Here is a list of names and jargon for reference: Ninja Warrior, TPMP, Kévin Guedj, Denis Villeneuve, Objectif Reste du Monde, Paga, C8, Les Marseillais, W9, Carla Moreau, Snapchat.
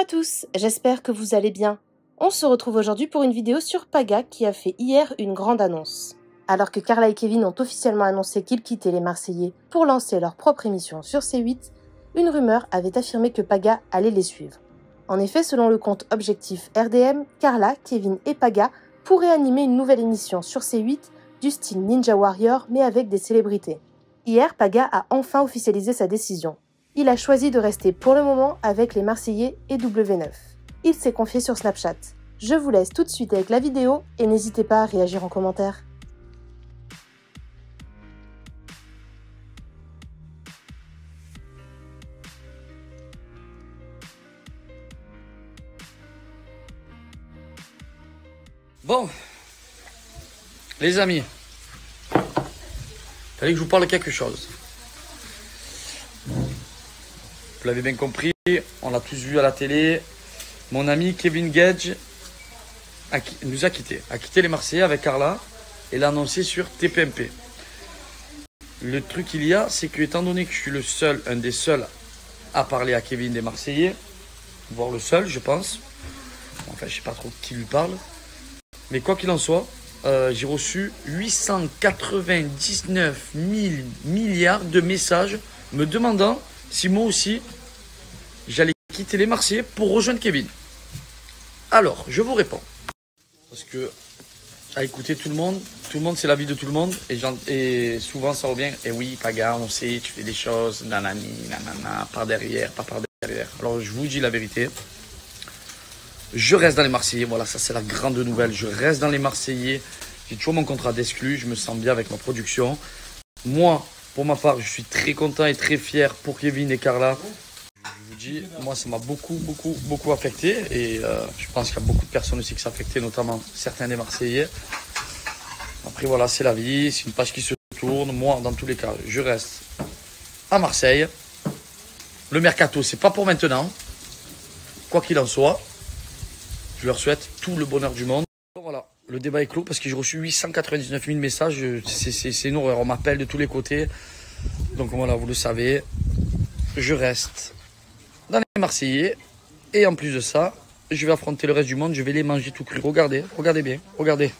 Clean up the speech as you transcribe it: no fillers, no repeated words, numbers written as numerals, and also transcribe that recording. à tous, j'espère que vous allez bien. On se retrouve aujourd'hui pour une vidéo sur Paga qui a fait hier une grande annonce. Alors que Carla et Kévin ont officiellement annoncé qu'ils quittaient les Marseillais pour lancer leur propre émission sur C8, une rumeur avait affirmé que Paga allait les suivre. En effet, selon le compte Objectif RDM, Carla, Kévin et Paga pourraient animer une nouvelle émission sur C8 du style Ninja Warrior mais avec des célébrités. Hier, Paga a enfin officialisé sa décision. Il a choisi de rester pour le moment avec les Marseillais et W9. Il s'est confié sur Snapchat. Je vous laisse tout de suite avec la vidéo et n'hésitez pas à réagir en commentaire. Bon, les amis, fallait que je vous parle quelque chose. Vous l'avez bien compris, on l'a tous vu à la télé. Mon ami Kévin Guedj nous a quitté les Marseillais avec Carla et l'a annoncé sur TPMP. Le truc qu'il y a, c'est que étant donné que je suis le seul, un des seuls à parler à Kévin des Marseillais, voire le seul, je pense. Enfin, je sais pas trop qui lui parle. Mais quoi qu'il en soit, j'ai reçu 899 000 milliards de messages me demandant si moi aussi, j'allais quitter les Marseillais pour rejoindre Kévin. Alors, je vous réponds. Parce que, à écouter tout le monde c'est l'avis de tout le monde. Et souvent, ça revient, eh oui, Paga, on sait, tu fais des choses, nanani, nanana, par derrière, pas par derrière. Alors, je vous dis la vérité. Je reste dans les Marseillais, voilà, ça c'est la grande nouvelle. Je reste dans les Marseillais. J'ai toujours mon contrat d'exclus, je me sens bien avec ma production. Moi, pour ma part, je suis très content et très fier pour Kévin et Carla. Je vous dis, moi ça m'a beaucoup affecté. Et je pense qu'il y a beaucoup de personnes aussi qui s'affectaient, notamment certains des Marseillais. Après voilà, c'est la vie, c'est une page qui se tourne. Moi, dans tous les cas, je reste à Marseille. Le mercato, c'est pas pour maintenant. Quoi qu'il en soit. Je leur souhaite tout le bonheur du monde. Bon, voilà, le débat est clos parce que j'ai reçu 899 000 messages. C'est une horreur, on m'appelle de tous les côtés. Donc voilà, vous le savez, je reste dans les Marseillais. Et en plus de ça, je vais affronter le reste du monde. Je vais les manger tout cru. Regardez, regardez bien, regardez.